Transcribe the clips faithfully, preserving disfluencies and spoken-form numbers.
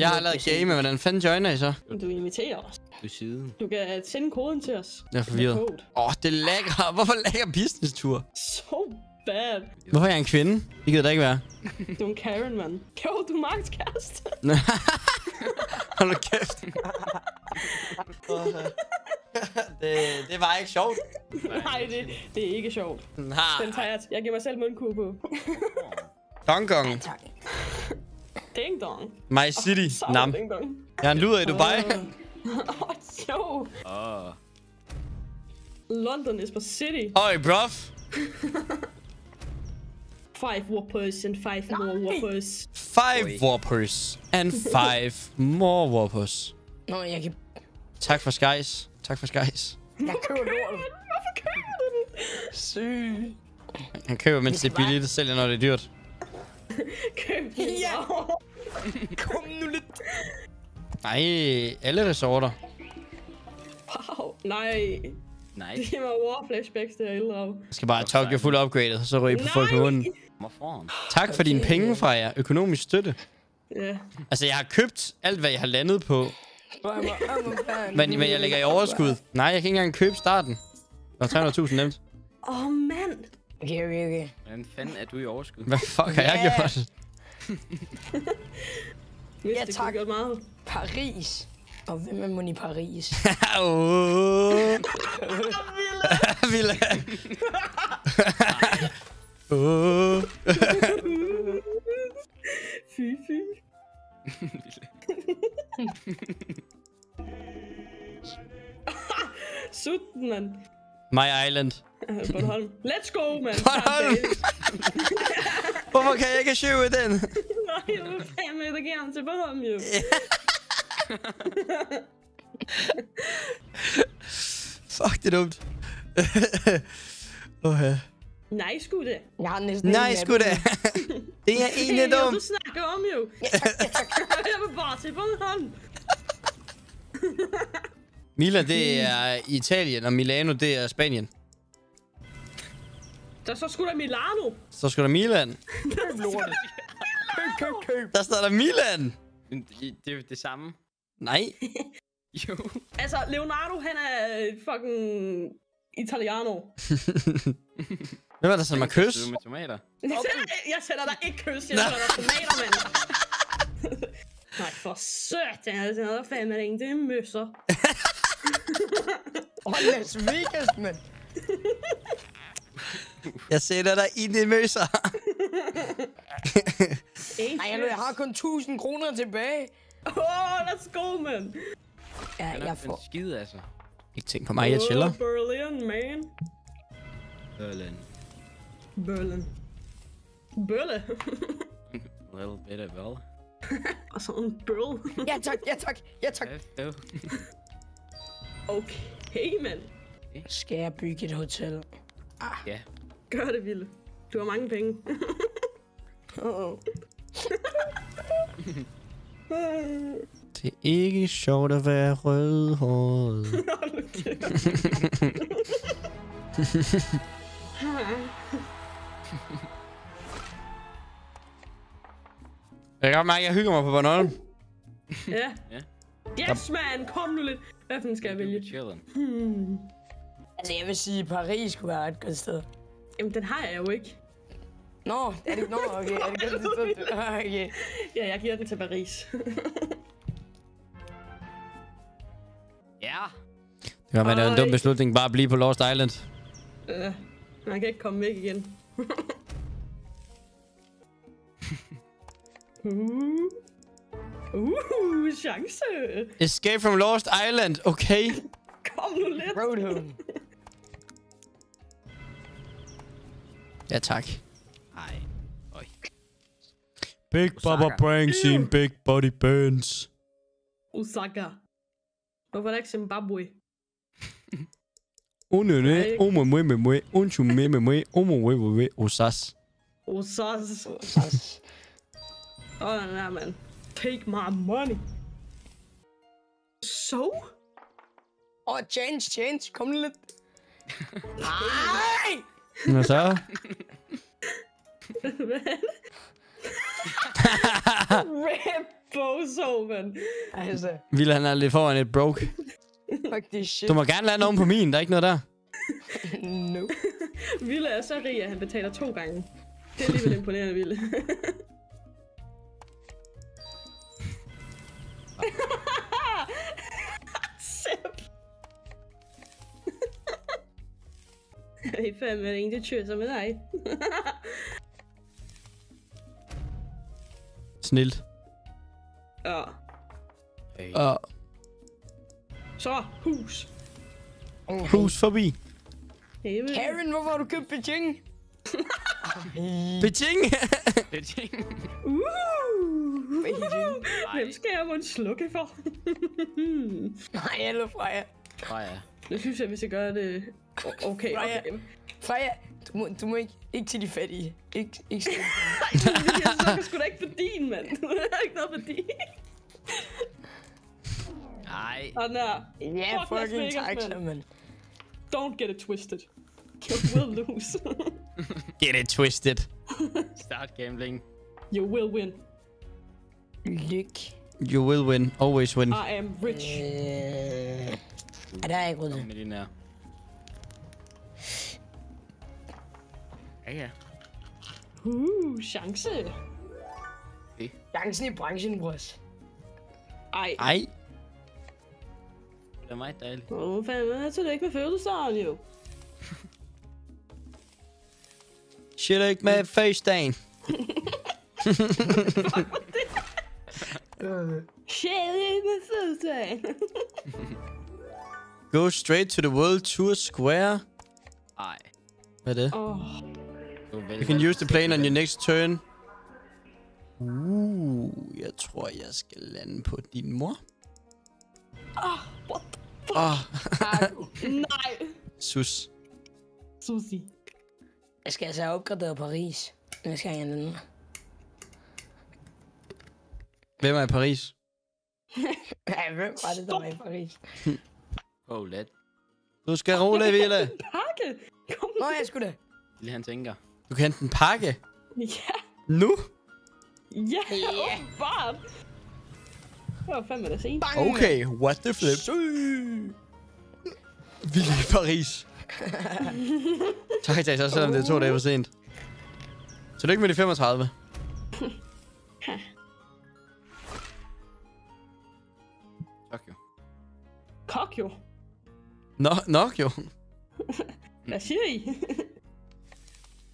Jeg har lavet game, men hvordan fanden joiner I så? Du inviterer os. Du siden. Du kan sende koden til os. Jeg er forvirret. Åh, oh, det lækker. Hvorfor lækker business-tur? So bad. Hvorfor er jeg en kvinde? Det gider det ikke være. Du er en Karen, mand. Jo, du er Marks kæreste. Hold da kæft. det, det var ikke sjovt. Nej, det, det er ikke sjovt. Nej. Den tager jeg. Jeg giver mig selv mundkur på. Dong-gong. Ding dong. My city. Oh, nam. Ding dong. Jeg er en luder i Dubai. Åh, oh, jo. Oh. London is my city. Oi, bruv. Five whoppers and five Nej. more whoppers. Five Oi. whoppers and five more whoppers. Nå, jeg kan... Tak for skies. Tak for skies. Jeg køber lorten. Hvorfor køber du den? Syg. Han køber, mens det er billigt, og sælger, når det er dyrt. Køb det. Ja. Kom nu lidt. Nej, alle resorter. Wow, nej. Nej. Det giver mig war-flashbacks, det her ældre. Jeg skal bare Tokyo fuld upgradet, så ryger I på folk med hunden. Tak for dine penge fra jer. Økonomisk støtte. Ja. Altså, jeg har købt alt, hvad jeg har landet på. Men, men jeg lægger i overskud. Nej, jeg kan ikke engang købe starten. Det var tre hundrede tusind nemt. Åh, oh, mand. Okay, okay, okay. Hvordan fanden er du i overskud? Hvad fuck har yeah. jeg gjort? ja, det tak. Gjort meget. Paris. Og hvem er mon i Paris? Åh. Villa. Åh. Fy, fy. Sutten, mand. My island. Bornholm. Let's go, man. Bornholm. Hvorfor kan jeg ikke søge den? Nej, du er fandme, der giver ham til Bornholm, jo. Fuck, det er dumt. Åh, ja. Nej, sgu det. Jeg har næsten Nej, sgu det. Det er egentlig dumt. Det er jo, du snakker om, jo. Jeg vil bare til Bornholm. Milan, det er Italien, og Milano, det er Spanien. Der står sgu da Milano. Så står der Milan. Køb lortet. Køb, køb, køb. Der står der Milan. Det er jo det samme. Nej. Jo. Altså, Leonardo, han er fucking italiano. Hvem er der, som mig kys? Jeg sætter dig ikke kys. Jeg sætter dig tomater, mand. Nej, for sødt. Jeg sætter dig fandme det ingen. Det er møsser. Åh, Las Vegas, mand. Jeg sætter dig ind i møsser. Nej, jeg har kun tusind kroner tilbage. Åh, oh, let's go, man. Ja, jeg, jeg får... skid, altså. Ikke tænk på mig, jeg chiller. Oh, Berlin, man. Berlin. Berlin. Bølle. Little bit of bølle. Og så en bølle. Ja, tak, ja, tak, ja, tak. Okay, man. Skal jeg bygge et hotel? Ah. Ja. Gør det, Ville. Du har mange penge. Uh-oh. Det er ikke sjovt at være rødhåret. Jeg kan godt mærke, at jeg hygger mig på Bornholm. Ja. Yes, man! Kom nu lidt. Hvad fanden skal jeg vælge? Hmm. Altså, jeg vil sige, at Paris kunne være et godt sted. Jamen, den har jeg jo ikke. Nå, er det... Nå, okay. Er det godt, det er okay. Ja, jeg giver den til Paris. Ja. Det kan være, det er en dum beslutning. Bare at blive på Lost Island. Øh, man kan ikke komme væk igen. uh. Uh, chance. Escape from Lost Island, okay. Kom nu lidt. Road home. Ja, tak. Ej. Oj. Big Osaka. Baba pranks in big body burns. Osaka. Hvorfor er der ikke Zimbabwe? Onene, omo mwe mwe mwe, onchu mwe mwe mwe, omo mwe mwe mwe, osas. Osas. Osas. Åh, nej, mand. Take my money. So? Åh, oh, change, change. Kom lidt. Nej! Hvad så? Rip. bozo, mand. Altså. Ville han er lidt foran et broke. Fuck det shit. Du må gerne lande oven på min, der er ikke noget der. No. Ville er så rig, at han betaler to gange. Det er alligevel imponerende, Ville. Sip. Jeg er fandme ingen, det tjøser med dig. Snilt. Ja. Hey. Ja. Så, hus. Okay. Hus forbi. Hey, Karen, hvorfor har du købt Beijing? Beijing? Beijing. Uhuh. Beijing. Hvem skal jeg måtte slukke for? Nej, eller Freja. Freja. Nu synes jeg, hvis jeg gør det... Okay, okay. Freja, du må, du må ikke... Ikke til de fattige. Ikke, ikke til de fattige. Nej, jeg slukker sgu da ikke for din, mand. Du er ikke noget for din. Nej. Og når... Ja, fucking taxa, mand. Don't get it twisted. You will lose. Get it twisted. Start gambling. You will win. Lyk. You will win. Always win. I am rich. Øh... Er der ikke råd til? Ja, ja. Uh, chance. Okay. Chancen i branchen, bros. Ej. Ej. Det er meget dejligt. Åh, oh, fanden, jeg tog det ikke med fødselsdagen, jo. Shit, ikke med fødselsdagen. Shit, ikke med fødselsdagen. Go straight to the World Tour Square. Ej. Hvad er det? Oh. You can use the plane on your next turn. Uh, jeg tror, jeg skal lande på din mor. Ah, oh, what the fuck? Oh. Nej. Sus. Susi. Jeg skal altså have opgraderet Paris. Nu skal jeg lande. Hvem er i Paris? Ja, hvem var det, der var i Paris? Roulette. Du skal rulle, Ville. Jeg kan pakke. Kom nu. Nå, jeg skulle da. Ville han tænker. Du kan hente en pakke? Ja. Nu? Ja, åbenbart. Det var fandme da sent. Okay, what the flip. Ville i Paris. Tak, tak, så selvom det er to dage for sent. Så lykke med de femogtredive. Tokyo. Kokyo. Nå, nok jo. Hvad siger I?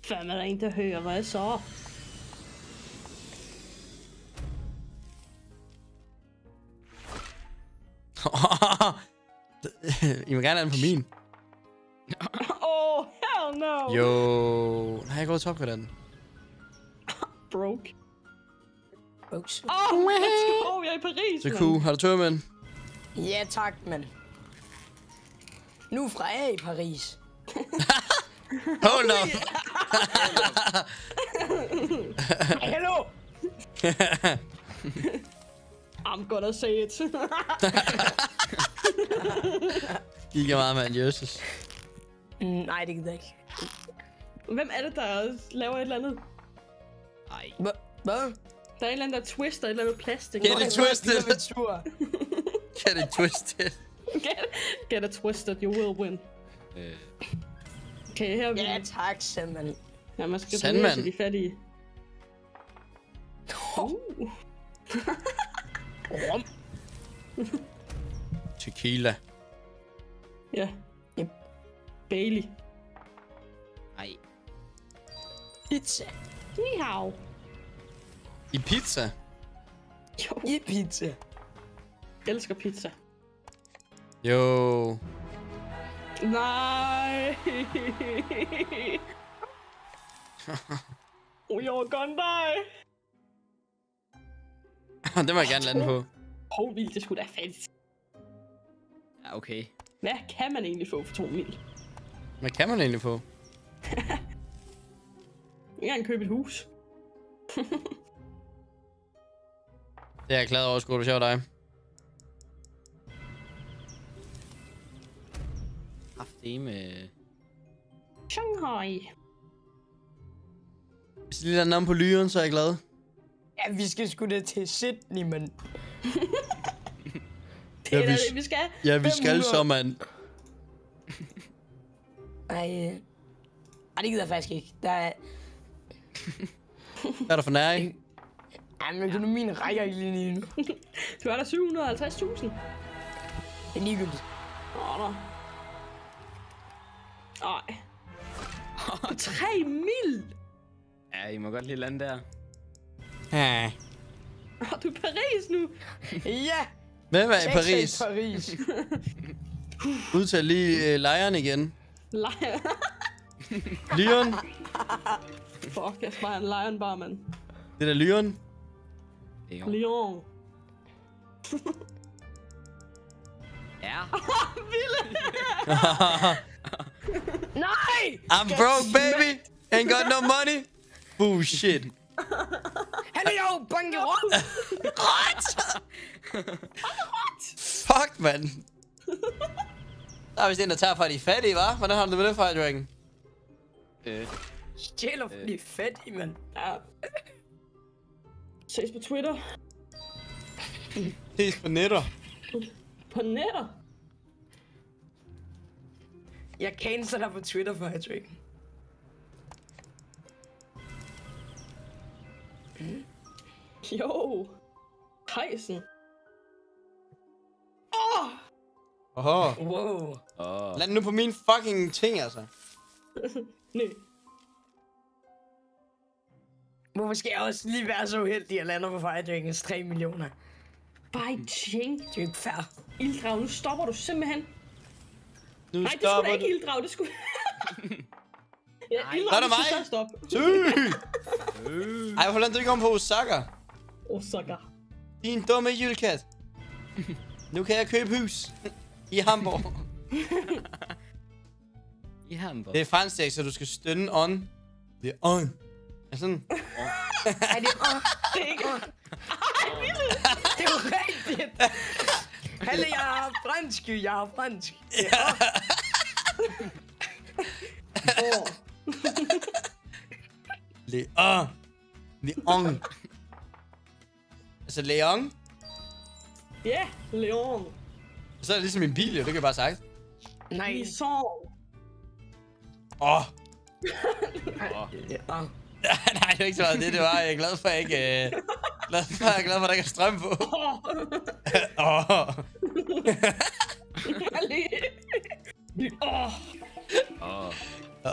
Fanden er der en, der hører, hvad så? I må gerne have den på min. Oh, hell no. Jo. Nej, jeg går top på den. Broke. Broke. Åh, oh, let's go. Jeg er i Paris. Så cool. Har du tør, mand? Ja, tak, mand. Nu fra jeg i Paris. Hold up. Hello. I'm gonna say it. Gik jeg meget, mand. Jesus. Mm, nej, det gider ikke. Hvem er det, der laver et eller andet? Nej. Hvad? Hva? Der er et eller andet, der twister et eller andet plastik. Get it twisted. Get it twisted. Get, get it twisted, you will win. Øh. Okay, her er vi. Ja, tak, Sandman. Ja, man skal bruge til de fattige. Oh. Rum. Tequila. Ja. Yep. Bailey. Nej. Pizza. Ni hao. I pizza? Jo. I pizza. Jeg elsker pizza. Jo. Nej. Oh, jeg var gone by. Det må jeg gerne lande på. Åh, oh, vildt, det skulle da fandt. Ja, okay. Hvad kan man egentlig få for to mil? Hvad kan man egentlig få? Jeg kan købe et hus. Det er jeg glad over, skulle du sjov dig. Med... Shanghai. Hvis det lige lander om på lyren, så er jeg glad. Ja, vi skal sgu da til Sydney, mand. Det ja, er vi, det, vi skal. Ja, vi skal så, mand. Ej, øh. Ej, det gider jeg faktisk ikke. Der er... Hvad er der for næring? Jamen, økonomien rækker ikke lige nu. Du er der syv hundrede og halvtreds tusind. Det er ligegyldigt. Åh, da. Ej. tre mil! Ja, I må godt lige lande der. Ja. Åh, du er i Paris nu? Ja! Hvem er i Paris? Paris. Udtag lige øh, lejren igen. Lejren? Lion? Fuck, jeg sparer en lion bare, mand. Det der Lion? Lion. Lion. Ja. Vilde! Nej! I'm broke, baby! Ain't got no money! Bullshit. Hello, bankerot! Rot! Rot! Fuck, mand. Der er vist en, der tager fra de fattige, hva'? Hvordan har du det med det fra, Dragon? Øh... Stjæler fra de fattige, mand. Ja. Ses på Twitter. Ses på netter. På netter? Jeg cancer dig på Twitter for jer, Dragon. Mm. Jo. Heisen. Åh! Oh! Oho. Wow. Oh. Lad nu på min fucking ting, altså. Nej. Hvorfor skal jeg også lige være så uheldig at lande på Firedragons tre millioner? Bare ting. Det er ikke fair. Ilddrag, nu stopper du simpelthen. Nu nej, det skulle da ikke Ilddrag, det skulle... ja, nej, Ilddrag, det skulle så stoppe. Ej, hvorfor lader du ikke om på Osaka? Osaka. Din dumme julekat. Nu kan jeg købe hus. I Hamburg. I Hamburg. Det er fransk, så du skal stønne on. Det er on. Er sådan? Ej, det er on. Det er ikke on. Ej, vildt. Det er jo rigtigt. Halle, jeg har fransk, jeg har fransk. Det er on. Åh. Leon. Leon. Altså Leon? Ja, yeah, Leon. Så er det ligesom en bil, jo. Det kan jeg bare sagt. Nej. Leon. Åh. Leon. Nej, det er ikke så meget det, det var. Jeg er glad for, at jeg ikke... Øh... glad for, jeg er glad for, at der ikke er strøm på. Åh. Åh. Åh. Åh. Åh.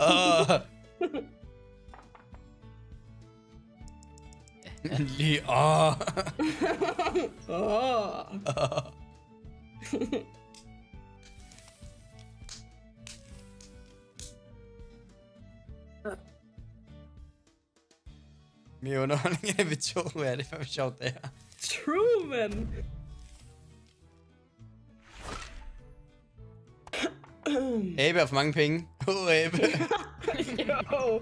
Lige åh. Åh. Mere underholdning af V to, er det for sjovt det her. True, man. Abe har for mange penge. Åh, oh, Abe. Jo.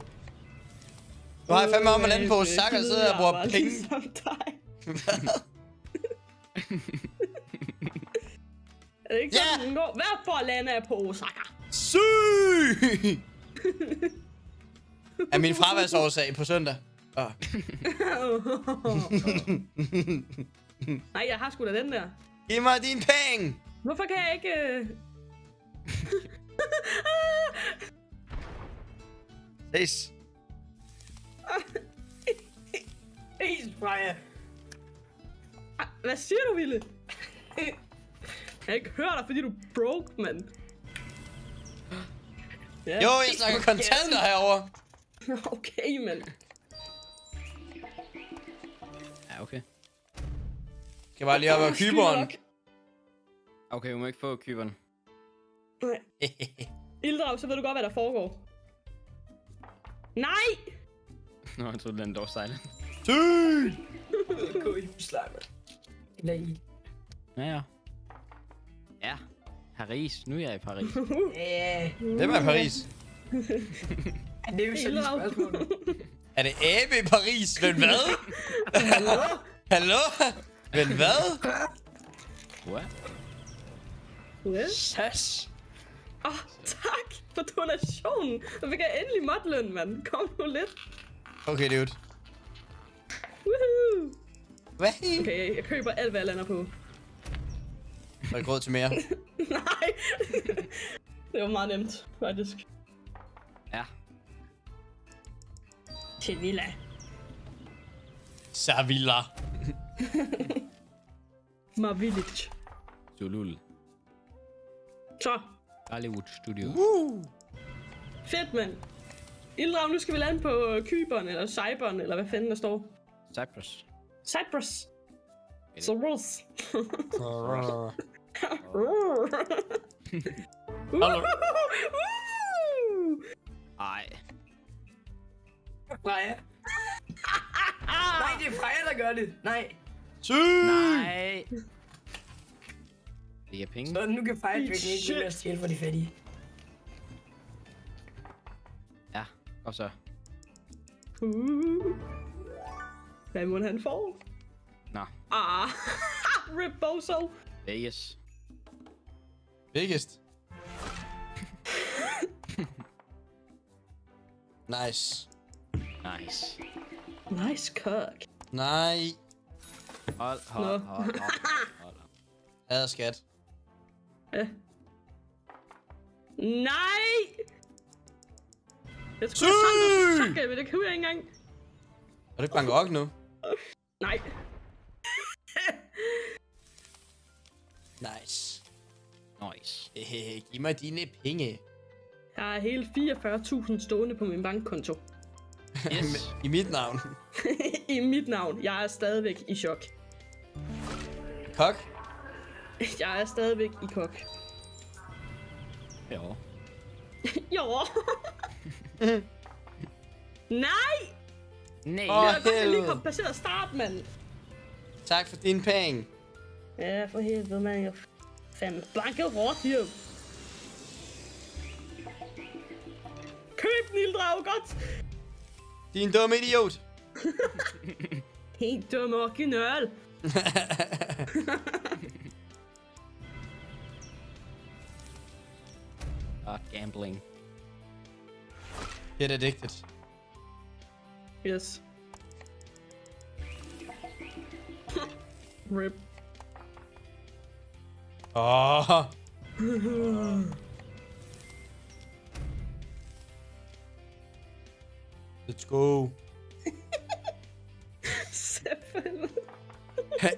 Du har fandme om at lande på Osaka og sidder og bruger penge. Ligesom dig. Er det ikke sådan, yeah, den går? Hvorfor lander jeg på Osaka? Syg! Er min fraværsårsag på søndag? Oh. Nej, jeg har sgu da den der. Giv mig dine penge! Hvorfor kan jeg ikke... Ses. Ses, Freja. Hvad siger du, Ville? Jeg har ikke hørt dig, fordi du broke, mand. Ja. Jo, jeg snakker kontanter herovre. Okay, mand. Ja, okay. Skal jeg bare lige op af kyberen? Okay, vi må ikke få kyberen. Nej. Ilddrag, så ved du godt, hvad der foregår. Nej! Nå, jeg troede, den dog sejlede. Tyy! Gå i husleje. Eller i. Ja, ja. Ja. Paris. Nu er jeg i Paris. Ja. Hvem er Paris? Er det jo sådan et spørgsmål? Er det Abe i Paris? Men hvad? Hallo? Hallo? Men hvad? What? What? Sass. Åh, oh, tak for donationen. Så fik jeg endelig modløn, mand. Kom nu lidt. Okay, dude. Woohoo! Hvad? Okay, jeg køber alt, hvad jeg lander på. Har I råd til mere? Nej! Det var meget nemt, faktisk. Ja. Sevilla. Sevilla. Mavilich. Zulul. Så. Hollywood Studio. Uh. Fedt, mand. Ildram, nu skal vi lande på Kyberen, eller Cyberen, eller hvad fanden der står. Cyprus. Cyprus. Så Rus. Nej. Freja. Nej, det er Freja, der gør det. Nej. Syg! Nej. Det er penge. Så nu kan Freja drikke ikke mere stjæl for de fattige. Ja, og så. Uh. Hvad må han få? Nå. Ah. Rebozo. Vegas. Biggest. Nice. Nice. Nice cook. Nej. Hold, hold, no. hold, hold, hold, hold. Ad, skat. Eh. Nej! Jeg skulle have samlet sukker, men det kunne jeg ikke engang. Er du ikke Bangkok nu? Nej. Nice. Nice. Hehehe, giv mig dine penge. Jeg har hele fireogfyrre tusind stående på min bankkonto. Yes. I mit navn. I mit navn. Jeg er stadigvæk i chok. Kok? Jeg er stadigvæk i kok. Jo. Jo. Nej! Nej. Åh, oh, helvede. Jeg lige kompenseret start, mand. Tak for din penge. Ja, for helvede, mand. Jeg fandme blanket råd her. Køb, Nildrag, godt. Din dumme idiot. Helt dumme original. Ah, gambling. Get addicted. Yes. Rip. Ah. Oh. Let's go. Seven.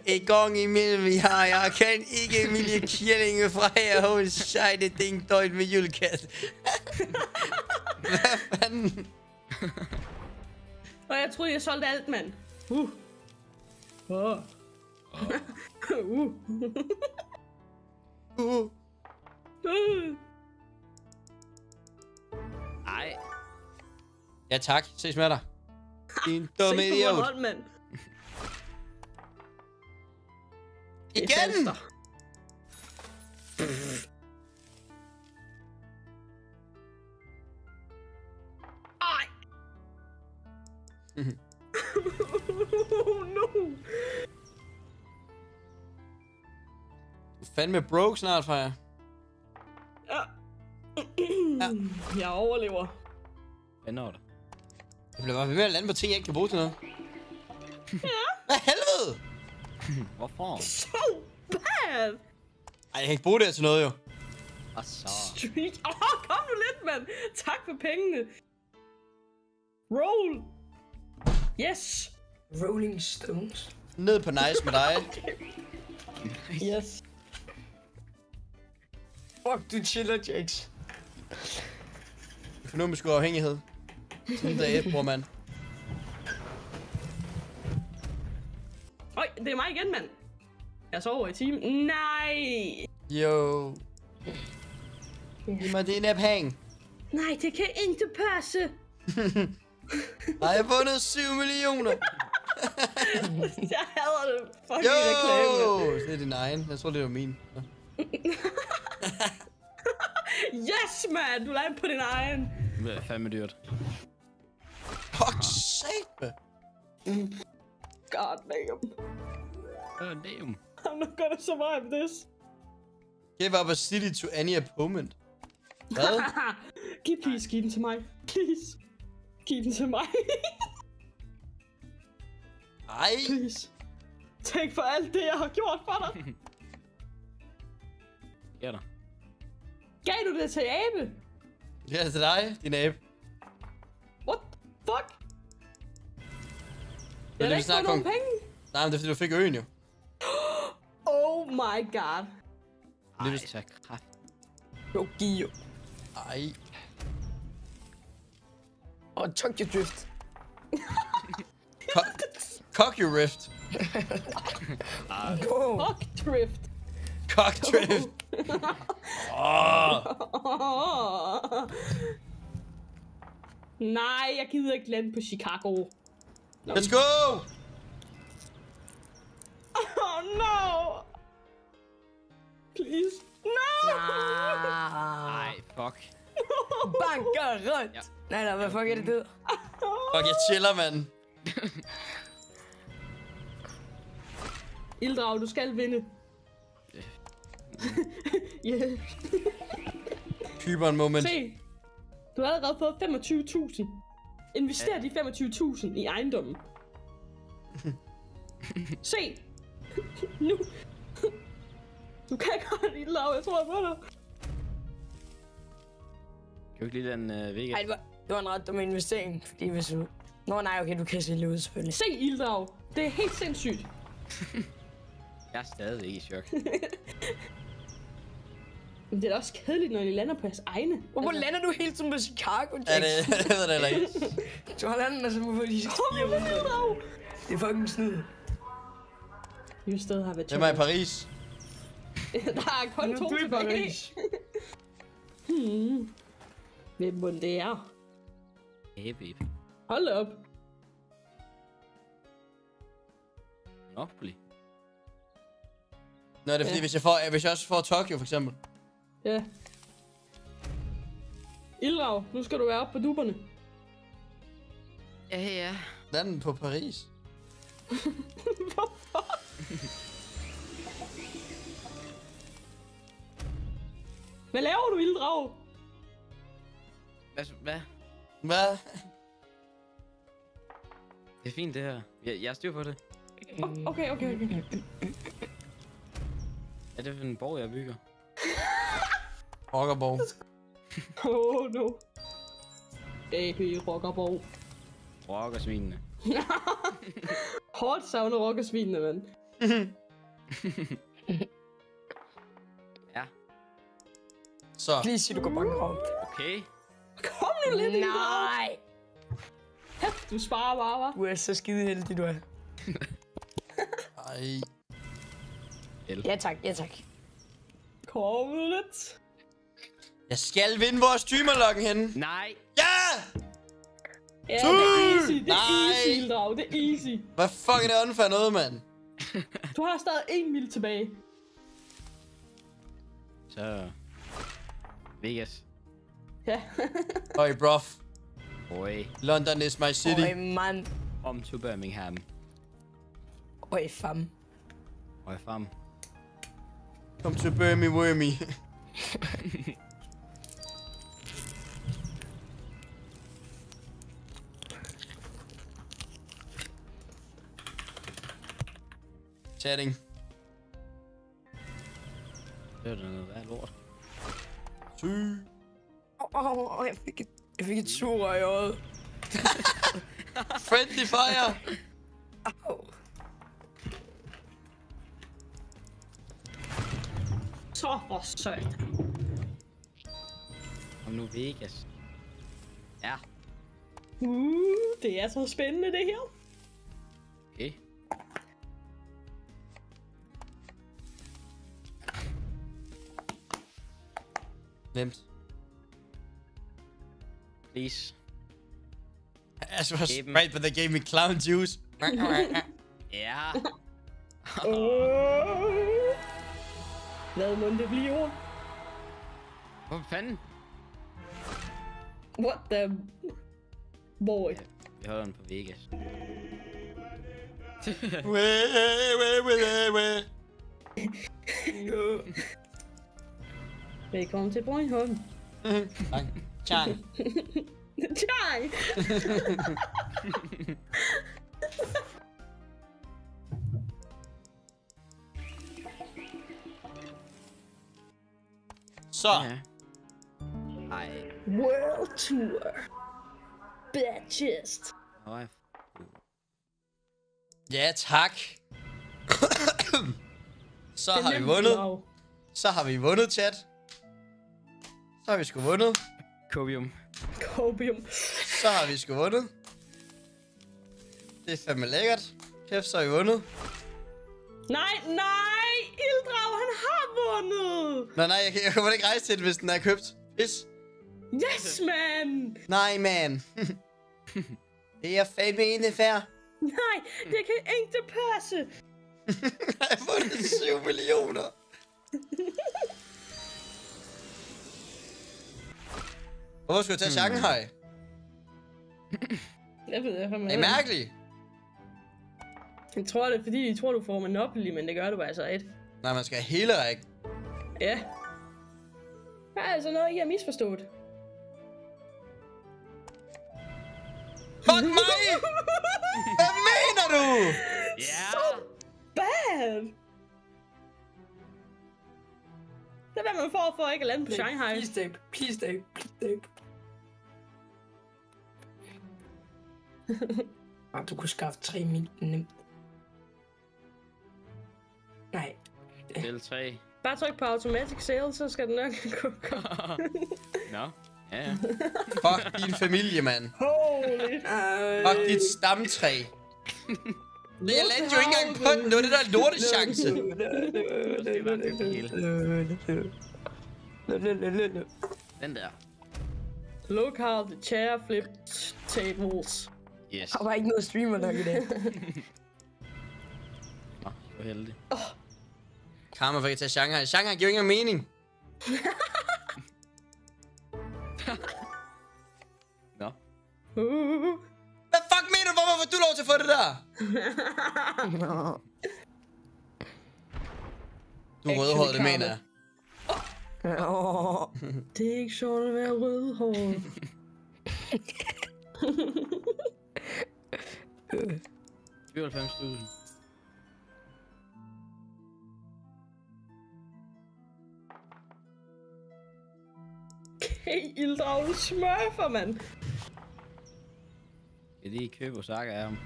En gang imellem, vi har. Jeg kan ikke Emilie Kierlinge fra her. Hun sejde ding døjt med julekasse. Hvad fanden? Og jeg troede, jeg solgte alt, mand. Uh. Oh. Uh. uh. uh. uh. Ej. Ja tak, ses med dig. Din dumme idiot. Igen! Ej! Oh no! Du fandme broke snart, Freja. Ja. Ja. Jeg overlever. Hvad når du? Jeg bliver bare ved med at lande på ting, jeg ikke kan bruge til noget. Ja. Hvad helvede? Hvorfor? So bad! Ej, jeg kan ikke bruge det her til noget, jo. Og så... Street... Åh, oh, kom nu lidt, mand! Tak for pengene! Roll! Yes! Rolling Stones. Ned på nice med dig. Okay. Yes. Fuck, du chiller, Jax. Økonomisk uafhængighed. Sådan der et, bror, mand. Øj, det er mig igen, mand. Jeg sover i timen. Nej! Jo. Giv mig dine penge. Nej, det kan ikke passe. Har jeg vundet syv millioner? Jeg hader det fucking reklame. Jo! Det er din egen. Jeg tror, det var min. Yes, mand! Du lader på din egen. Det er fandme dyrt. Fuck sake! God damn. God damn. I'm not gonna survive this. Give up a city to any opponent. Hvad? Giv please, giv den til mig. Please. Giv den til mig. Ej. Please. Tænk på alt det, jeg har gjort for dig. Ja da. Gav du det til abe? Ja, til dig, din abe. What the fuck? Jeg har ikke fået nogen penge. Nej, men det er fordi, du fik øen jo. Oh my god. Ej, det er kraft. Jo, giv jo. Ej. Og oh, Tokyo Drift. Cock your rift. Cock drift. Cock drift. Oh. Nej, jeg gider ikke lande på Chicago. No. Let's go. Oh no. Please. No. Nej, fuck. Banker rundt. Ja. Nej, nej, hvad fuck er det du? Fuck, jeg chiller, mand. Ilddrag, du skal vinde. Yeah. Kyberen moment. Se, du har allerede fået femogtyve tusind. Invester ja. de femogtyve tusind i ejendommen. Se. Nu. Du kan godt, Ilddrag, jeg tror på dig. Kan du ikke lide den øh, væg? Nej, det, det var en ret dum investering, fordi hvis du... Nå nej, okay, du kan sælge ud selvfølgelig. Se, Ilddrag, det er helt sindssygt. Jeg er stadigvæk i chok. Men det er da også kedeligt, når I lander på jeres egne. Hvorfor altså... lander du hele tiden på Chicago, Jax? Ja, det, det ved jeg da ikke. Du har landet, altså hvorfor de skal spire ud. Det er fucking snyd. Nye sted har været tjort. Hvem er i Paris? Der er kun er to i Paris. hmm. Hvem må det er? Hey, baby. Hold op. Monopoly. Nå, det er fordi, ja. hvis, jeg får, hvis jeg også får Tokyo, for eksempel. Ja. Ildrag, nu skal du være oppe på duberne. Ja, ja. Landen på Paris. Hvorfor? Hvad laver du, Ildrag? Hvad? Hvad? Hvad? Det er fint det her. Jeg, jeg styrer på det. Oh, okay, okay, okay. Er det en borg, jeg bygger? Rockerborg. Oh no. Baby, rockerborg. Rockersvinene. Hårdt savner rockersvinene, mand. Ja. Så. Please, sig du går bankrupt. Okay. Kom nu lidt. Nej. Du sparer bare, hva'? Du er så skide heldig, du er. Ej. Hjælp. Ja tak, ja tak. Kom lidt. Jeg skal vinde vores streamerloggen henne. Nej. Ja! Ja, det er easy. Det er Nej. easy, Ildrag. Det er easy. Hvad fuck er det åndfærd noget, mand? Du har stadig en mil tilbage. Så... Vegas. Ja. Øj, brof. Oi. London is my city. Oi, mand. Om til Birmingham. Oi, fam. Oi, fam. Kom til Birmingham, wormy. Chatting. Det er da noget værd lort. Syg. Åh, oh, oh, oh, jeg fik et... Jeg fik et sur i øjet. Friendly fire! Au. Så for sødt. Kom nu Vegas. Ja. Uh, det er så spændende det her. Okay. Nemt. Please. Ash was right, but they gave me clown juice. Yeah. Oh. Hvad må det blive? Hvad fanden? What the... Boy. Ja, vi holder den på Vegas. Wee, wee, wee, wee. No. Velkommen til Bornholm. Tak. Chang. Chang. Så. Ja. Ej. World Tour. Badgest. Høj. Ja, tak. Så har vi vundet. Så har vi vundet, chat. Så har vi sgu vundet. Copium. Copium. Så har vi sgu vundet. Det er fandme lækkert. Kæft, så har vi vundet. Nej, nej! Ilddrag, han har vundet! Nej, nej, jeg, jeg kunne ikke rejse til det, hvis den er købt. Pis. Yes, man! Nej, man. Det er fandme egentlig fair. Nej, det kan ikke passe. Jeg har vundet syv millioner. Hvorfor skulle jeg tage Shanghai? Jeg ved ikke, hvad man... Det er mærkeligt. Jeg tror det, er, fordi jeg tror, du får Monopoly, men det gør du bare altså et. Nej, man skal hele rækken. Ja. Der er altså noget, I har misforstået. Fuck mig! Hvad mener du? Yeah. So bad! Det er, hvad man får for ikke at lande på Shanghai. Please tape, please tape, please tape. Ah, du kunne skaffe tre min nemt. Nej. L tre. Bare tryk på automatic sale, så skal den nok gå. Nå. Ja, ja. Fuck din familie, mand. Holy. Fuck dit stamtræ. Jeg landte jo ikke engang på den. Det var det der lorte chance. Den der. Look how the chair flipped tables. Yes. Der var ikke noget streamer nok i dag. Nå, hvor heldig. Oh. Karma for at tage Shanghai. Shanghai giver ingen mening. Nå. Uh. Hvad fuck mener du? Hvorfor får du lov til at få det der? No. Du er rødhåret, det mener jeg. Oh. Oh. Det er ikke sjovt at være rødhåret. fireoghalvfems tusind. Hey, Ilddragen smørfer, mand. Det er det, I køber sakker af ham.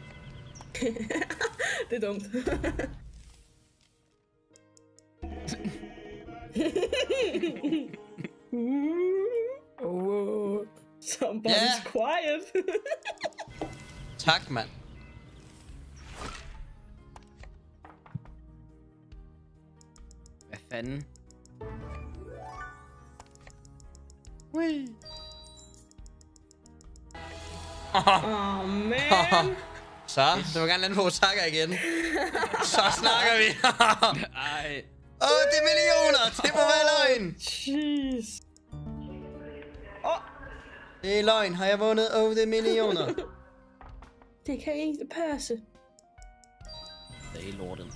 Det er dumt. Oh, somebody's yeah. Quiet. Tak, mand. Hvad fanden? Wee. Åh, oh, man. Så, du må gerne lande på Osaka igen. Så snakker vi. Ej. Åh, oh, det er millioner. Det må være løgn. Jeez. Oh. Det er løgn. Har jeg vundet? Åh, oh, det er millioner. Det kan ikke passe. Det er lorten.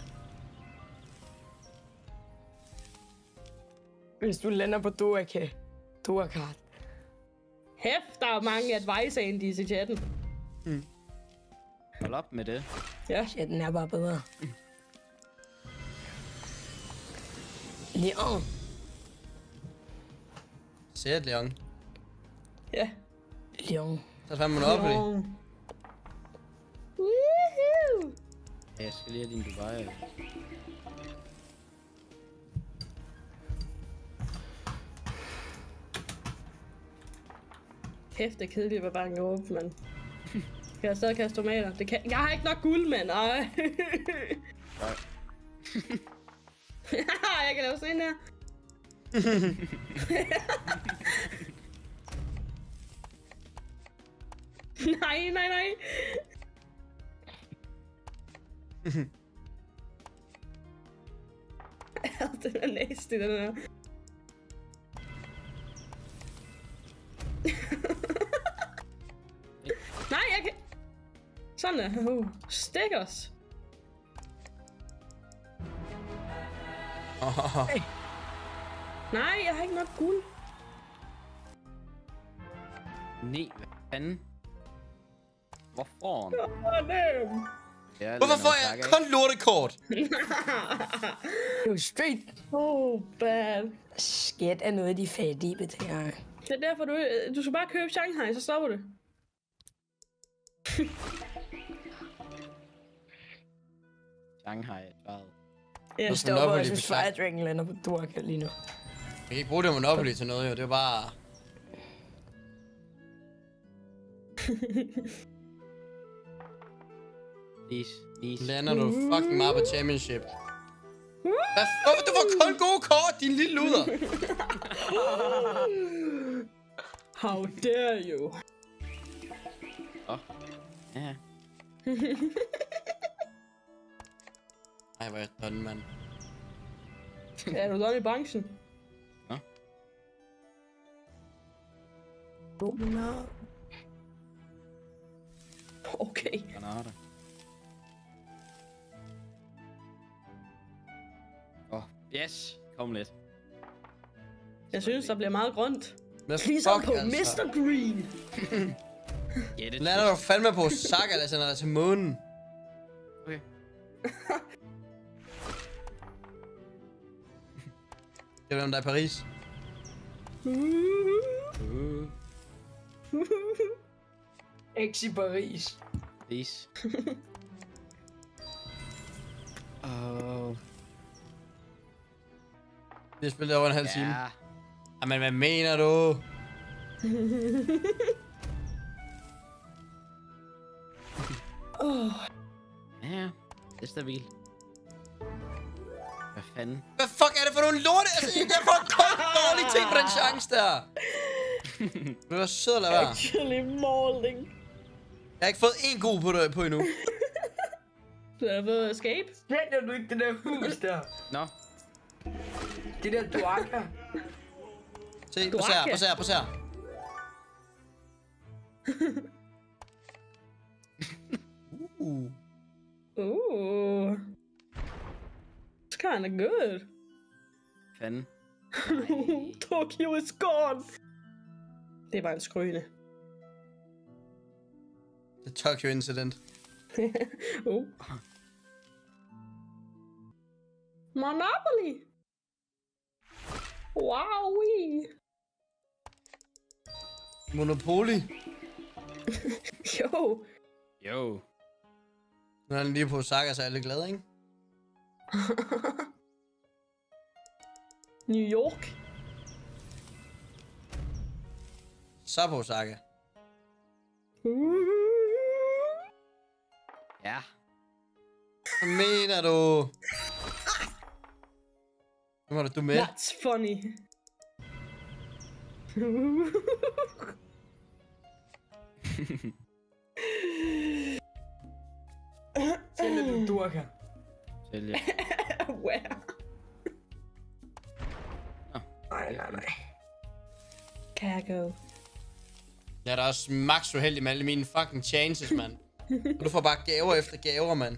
Hvis du lander på Doaka. Doakart. Hæft, der er mange advice indies i chatten. Mm. Hold op med det. Ja. Chatten er bare bedre. Mm. Leon. Ser det, Leon? Ja. Leon. Så fandt man op i det. Woohoo! Ja, jeg skal lige have din Dubai. Kæft, det er kedeligt at være banken åben, mand. Kan jeg stadig kaste tomater? Det kan... Jeg har ikke nok guld, mand! Ej! Nej. Jeg kan lave sådan en her. Nej, nej, nej! Den er nasty, den her. Nej, jeg kan... Sådan der. Uh, stik os. Oh. Hey. Nej, jeg har ikke nok guld. Nej, hvad fanden? Hvorfor? Åh, oh, nej. Ja, hvorfor får jeg tak, kun lortekort? You're straight. Oh, bad. Skat er noget, de fattige betaler. Det er derfor, du, du skal bare købe Shanghai, så stopper du. Shanghai er svaret. Ja, jeg stopper også, hvis Fire Dragon lander på Dorka lige nu. Jeg kan ikke bruge det Monopoly til noget, jo. Det er bare... Please, please. Lander du fucking meget på championship. Hvad f***? Du får kun gode kort, din lille luder! How dare you? Åh. Oh. Ja. Ej, hvor er jeg done, mand. Er du done i branchen? Nå. Oh, no. Okay. Granater. Åh, yes. Kom lidt. Jeg synes, der bliver meget grønt. Ligesom på mister Green. Ja, det lander du fandme på Saga, eller sender dig til månen. Okay. Det er hvem der er i Paris. Ex i Paris. Paris. Åh. Vi har spillet over en halv time. Ja. Jamen, hvad mener du? Oh. Ja, det er stabilt. Hvad fanden? Hvad fuck er det for nogle lorte? Altså, jeg får kun dårlige ting på den chance der. Du er sød eller hvad? Actually morning. Jeg har ikke fået én god på dig på endnu. Du har fået escape? Sælger du ikke det der hus der? Nå. Det der Dorka. Se, posere, posere, posere. Ooh. Ooh. It's kinda good. Fanden. Tokyo is gone. Det var en skrøne. The Tokyo incident. Oh. Monopoly. Wowee. Monopoly. Jo. Jo. Når han lige på Saga, så er alle glade, ikke? New York. Så på Saga. Ja. Hvad mener du? Hvem var det, du med? That's funny. Sælger du Dorka? Sælger. Where? Oh. Nej, nej, nej. Cargo. Jeg er da også max uheldig med alle mine fucking chances, mand. Du får bare gaver efter gaver, mand.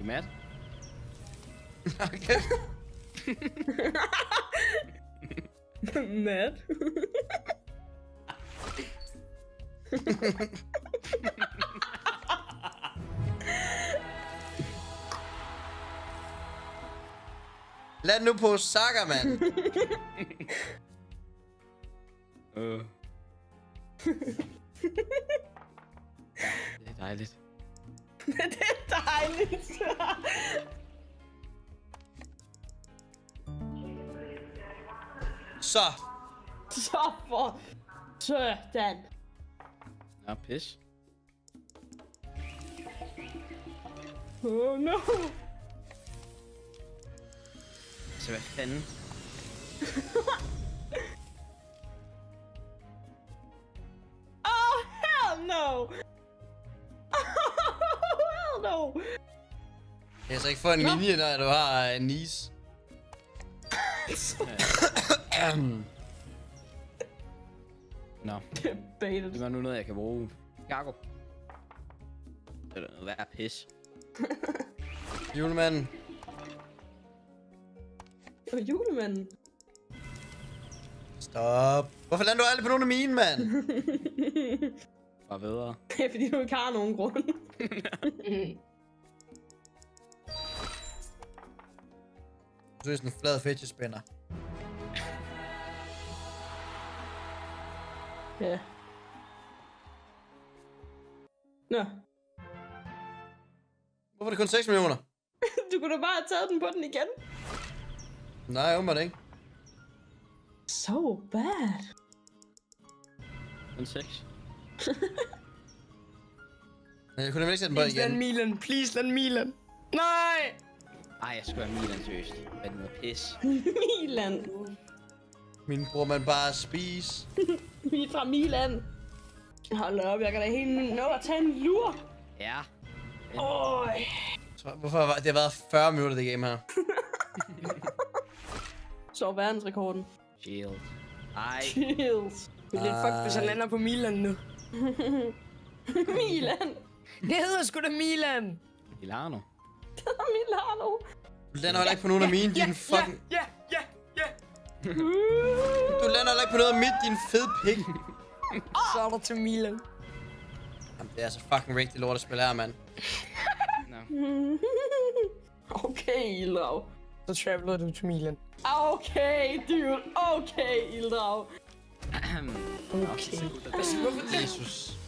You mad? Okay. Mad? Lad nu på Saga, mand. uh. Ja, det er dejligt. Det er dejligt. Så. Så for sådan. Nå, pis. Oh no. Så hvad fanden? Oh hell no! Oh hell no! Jeg kan så ikke få en linje, når du har en niece. Nå. Det var nu noget, jeg kan bruge. Jakob. Det er da noget værd pis. Julemanden. Og julemanden. Stop. Hvorfor lander du aldrig på nogen af mine, mand? Bare bedre. Det er fordi du ikke har nogen grund. Du er sådan en flad fetchespænder. Ja. Nå. Hvorfor er det kun seks millioner? Du kunne da bare have taget den på den igen. Nej, jo, det ikke. So bad. En seks. Jeg kunne nemlig ikke sætte den på igen. Please land Milan, please land Milan. Nej! Ej, jeg skulle have Milan seriøst. Hvad er det noget pis? Milan. Min bror, man bare spise. Vi er fra Milan. Hold op, jeg kan da helt nå at tage en lur. Ja. Åh. Hvorfor har det været fyrre minutter, det game her? Så verdensrekorden. Shield. Ej. Shield. Det er lidt fuck, hvis han lander på Milan nu. Milan. Det hedder sgu da Milan. Milano. Det hedder Milano. Du lander heller ikke på nogen af mine, din fucking... Ja, ja, ja, ja. Du lander heller ikke på noget af mit, din fede pik. Så er der til Milan. Jamen, det er altså fucking rigtig lort at spille her, mand. No. Okay, Ildrag. Så traveler du til Milan. Okay, dude. Okay, Ildrag. Okay. Jesus.